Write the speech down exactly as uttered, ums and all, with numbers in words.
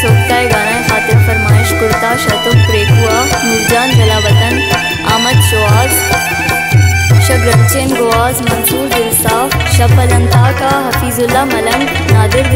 सोखता गाना खातिर फरमाइश कुर्ता शतुक प्रेकुआ नूरजान जला वतन आमद शोआज शब रमचैन गुआज़ मंसूर दिलसाफ शब पलंता का हफीज़ुल्ला मलंग नादिर